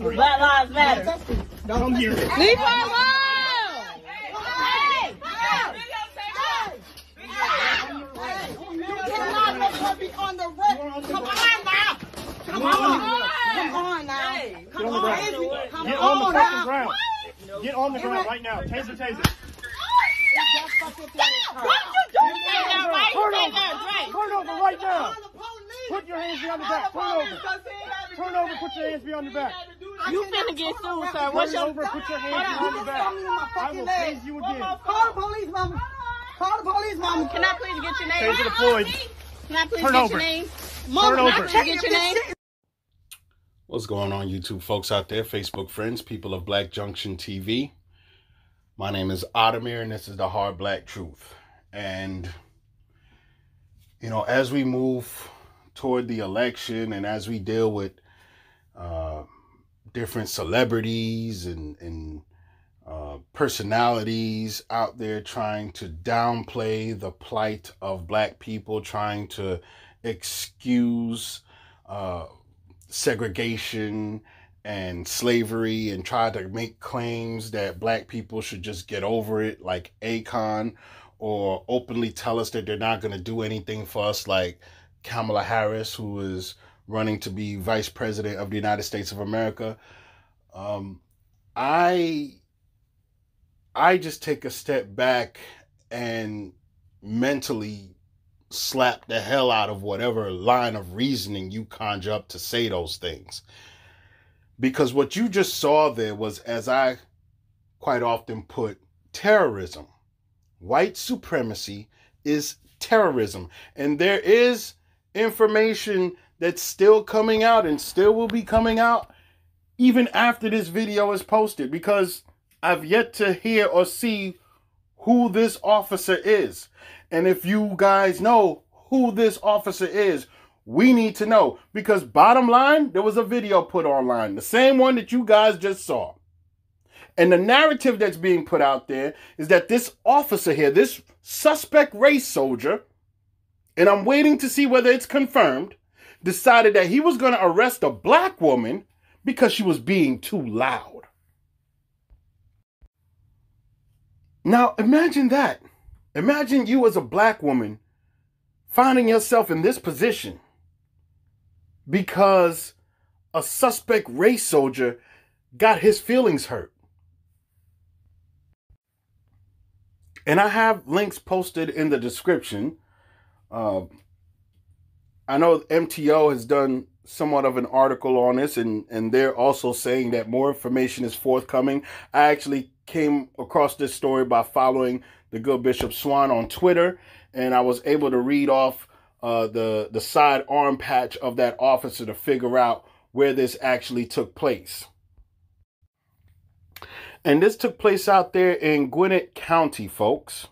Black lives matter. Don't come here. Leave her alone. Hey! Hey! You cannot make her be on the rep. Come on now. Come on. Come on now. Come on. Come on now. Get on the ground right now. Taser, taser. Why are you doing that? Turn over right now. Put your hands behind the back. Turn over. Turn over. Put your hands behind your back. You finna get sued, sir. What's your over? Put your hands behind your back. I will tase you again. Call the police, mama. Call the police, mama. Can I please get your name? Taser deployed. Can I please get your name? Mama, can I please get your name? What's going on, YouTube folks out there, Facebook friends, people of Black Junction TV. My name is Odimir, and this is the Hard Black Truth. And, you know, as we move toward the election and as we deal with different celebrities and personalities out there trying to downplay the plight of black people, trying to excuse segregation and slavery and try to make claims that black people should just get over it, like Akon, or openly tell us that they're not going to do anything for us, like Kamala Harris, who is running to be vice president of the United States of America. I just take a step back and mentally slap the hell out of whatever line of reasoning you conjure up to say those things. Because what you just saw there was, as I quite often put, terrorism. White supremacy is terrorism. And there is information that's still coming out and still will be coming out even after this video is posted, because I've yet to hear or see who this officer is. And if you guys know who this officer is, we need to know, because bottom line, there was a video put online, the same one that you guys just saw. And the narrative that's being put out there is that this officer here, this suspect race soldier, and I'm waiting to see whether it's confirmed, decided that he was going to arrest a black woman because she was being too loud. Now, imagine that. Imagine you as a black woman finding yourself in this position, because a suspect race soldier got his feelings hurt. And I have links posted in the description. I know MTO has done somewhat of an article on this, and they're also saying that more information is forthcoming. I actually came across this story by following the good Bishop Swan on Twitter, and I was able to read off the side arm patch of that officer to figure out where this actually took place. And this took place out there in Gwinnett County, folks.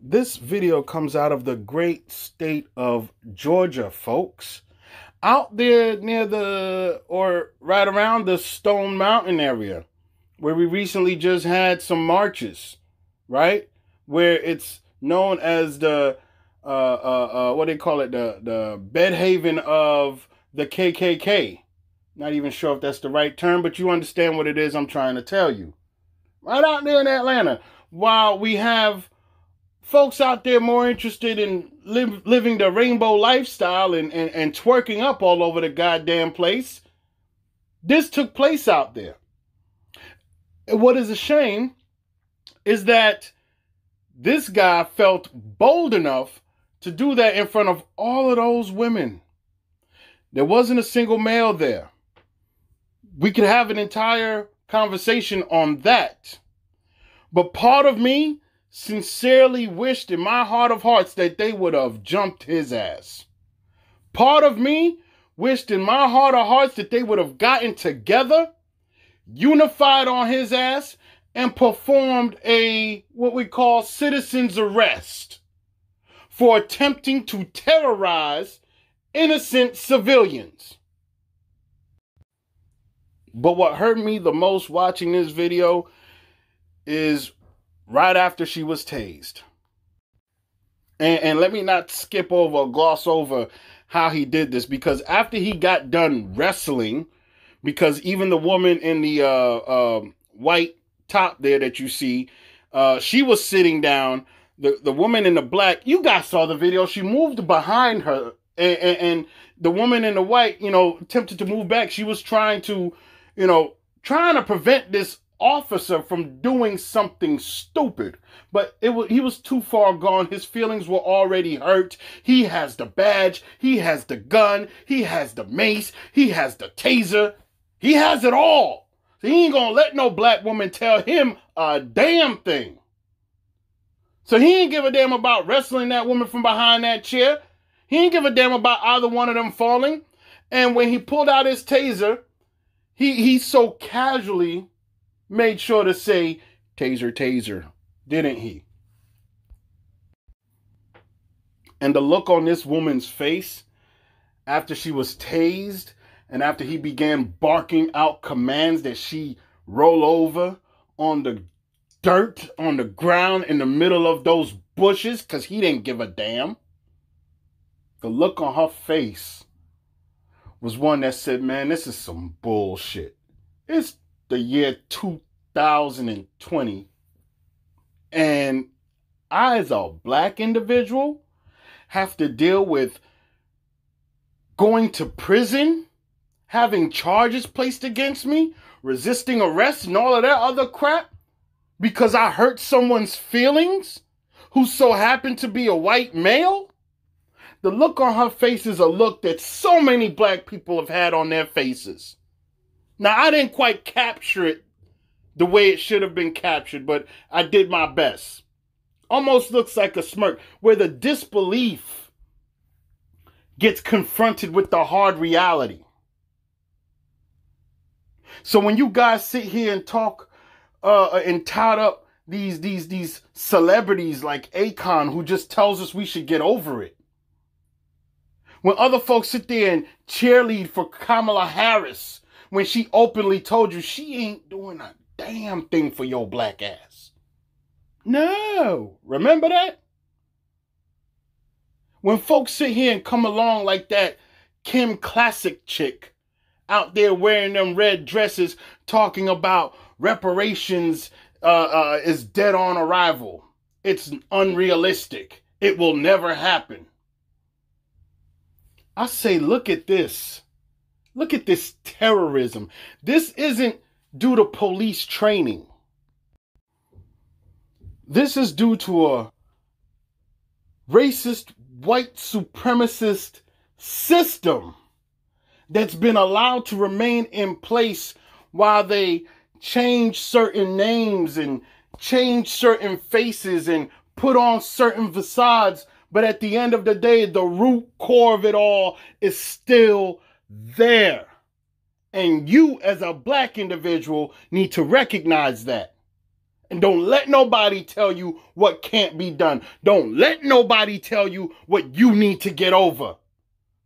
This video comes out of the great state of Georgia, folks. Out there near the, or right around the Stone Mountain area, where we recently just had some marches, right? Where it's known as the, what do they call it? The bed haven of the KKK. Not even sure if that's the right term, but you understand what it is I'm trying to tell you. Right out there in Atlanta, while we have folks out there more interested in living the rainbow lifestyle and twerking up all over the goddamn place, this took place out there. And what is a shame is that this guy felt bold enough to do that in front of all of those women. There wasn't a single male there. we could have an entire conversation on that. But part of me sincerely wished in my heart of hearts that they would have jumped his ass. Part of me wished in my heart of hearts that they would have gotten together, unified on his ass, and performed a, what we call, citizen's arrest for attempting to terrorize innocent civilians. But what hurt me the most watching this video is right after she was tased. And let me not skip over or gloss over how he did this, because after he got done wrestling, because even the woman in the white top there that you see, she was sitting down. The woman in the black, you guys saw the video, she moved behind her, and the woman in the white, you know, attempted to move back. She was trying to prevent this officer from doing something stupid, but he was too far gone. His feelings were already hurt. He has the badge, he has the gun, he has the mace, he has the taser, he has it all. So he ain't gonna let no black woman tell him a damn thing. So he ain't give a damn about wrestling that woman from behind that chair. He ain't give a damn about either one of them falling. And when he pulled out his taser, he so casually made sure to say, "Taser, taser," didn't he? And the look on this woman's face after she was tased and after he began barking out commands that she roll over on the dirt, on the ground, in the middle of those bushes, because he didn't give a damn. The look on her face was one that said, man, this is some bullshit. It's the year 2020. And I, as a black individual, have to deal with going to prison, having charges placed against me, resisting arrest, and all of that other crap because I hurt someone's feelings who so happened to be a white male? The look on her face is a look that so many black people have had on their faces. Now, I didn't quite capture it the way it should have been captured, but I did my best. Almost looks like a smirk, where the disbelief gets confronted with the hard reality. So when you guys sit here and talk and tout up these celebrities like Akon, who just tells us we should get over it, when other folks sit there and cheerlead for Kamala Harris when she openly told you she ain't doing a damn thing for your black ass. No. Remember that? When folks sit here and come along like that Kim Classic chick out there wearing them red dresses talking about reparations is dead on arrival. It's unrealistic. It will never happen. I say, look at this. Look at this terrorism. This isn't due to police training. This is due to a racist, white supremacist system that's been allowed to remain in place while they change certain names and change certain faces and put on certain facades. But at the end of the day, the root core of it all is still there. And you, as a black individual, need to recognize that. And don't let nobody tell you what can't be done. Don't let nobody tell you what you need to get over.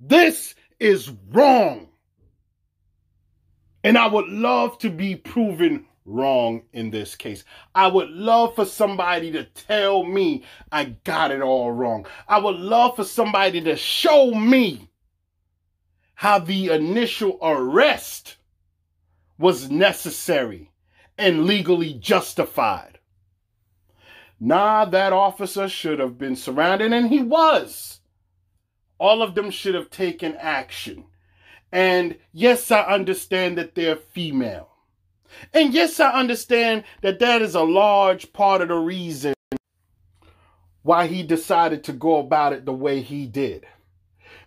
This is wrong. And I would love to be proven wrong in this case. I would love for somebody to tell me I got it all wrong. I would love for somebody to show me how the initial arrest was necessary and legally justified. Nah, that officer should have been surrounded, and he was. All of them should have taken action. And yes, I understand that they're female. And yes, I understand that that is a large part of the reason why he decided to go about it the way he did.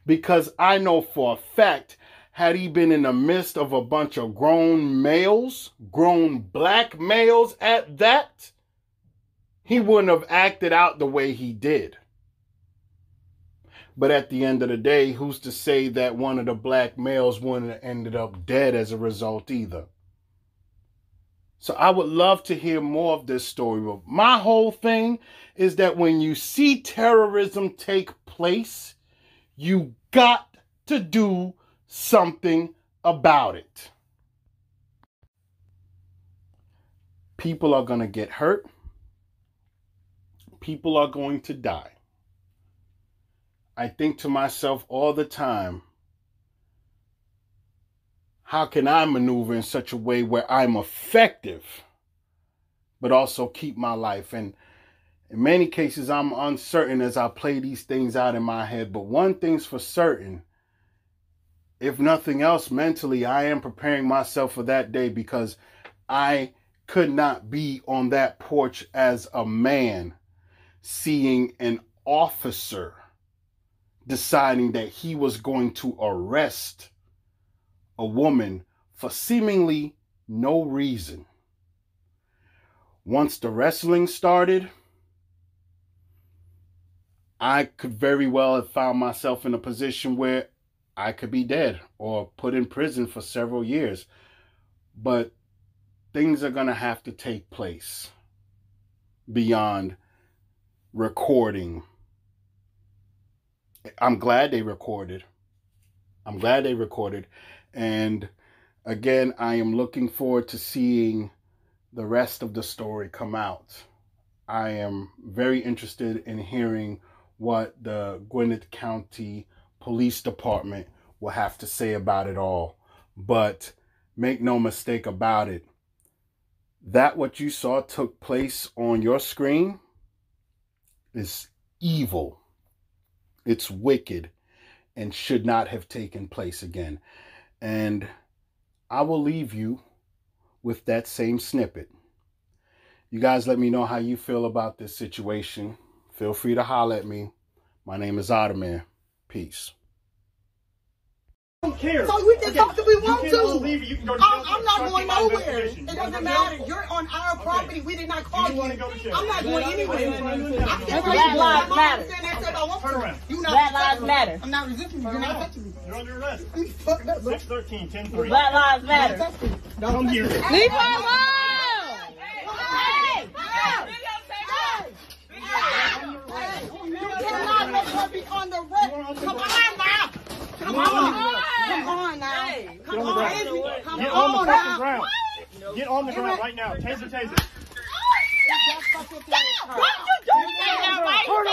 Because I know for a fact, had he been in the midst of a bunch of grown males, grown black males at that, he wouldn't have acted out the way he did. But at the end of the day, who's to say that one of the black males wouldn't have ended up dead as a result either? So I would love to hear more of this story. But my whole thing is that when you see terrorism take place, you got to do something about it. People are going to get hurt. People are going to die. I think to myself all the time, how can I maneuver in such a way where I'm effective, but also keep my life? And in many cases, I'm uncertain as I play these things out in my head. But one thing's for certain, if nothing else, mentally, I am preparing myself for that day, because I could not be on that porch as a man seeing an officer deciding that he was going to arrest a woman for seemingly no reason. Once the wrestling started, I could very well have found myself in a position where I could be dead or put in prison for several years. But things are going to have to take place beyond recording. I'm glad they recorded. And again, I am looking forward to seeing the rest of the story come out. I am very interested in hearing what the Gwinnett County Police Department will have to say about it all. But make no mistake about it, that what you saw took place on your screen is evil. It's wicked and should not have taken place again. And I will leave you with that same snippet. You guys let me know how you feel about this situation. Feel free to holler at me. My name is Otterman. Peace. I don't care. So we can talk if we want to. I'm not going nowhere. It doesn't matter. You're on our property. We did not call you. I'm not going anywhere. Black lives matter. Black lives matter. I'm not resisting you. You're not touching me. You're under arrest. 613-10-3. Black lives matter. Come here. Leave my life. Be on the road. Come on now. Come on now. Get on the ground right now. Taser. What you doing? Turn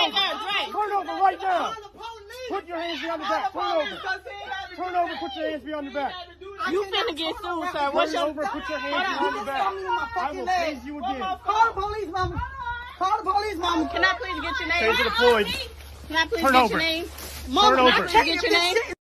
over right now. Put your hands behind your back. Turn over. Put your hands behind your back. You finna get sued, sir. What's your over? Put your hands behind your back. I will tase you again. Call the police, mama. Can I please get your name? Can I please get your name? Mom, can I please get your name?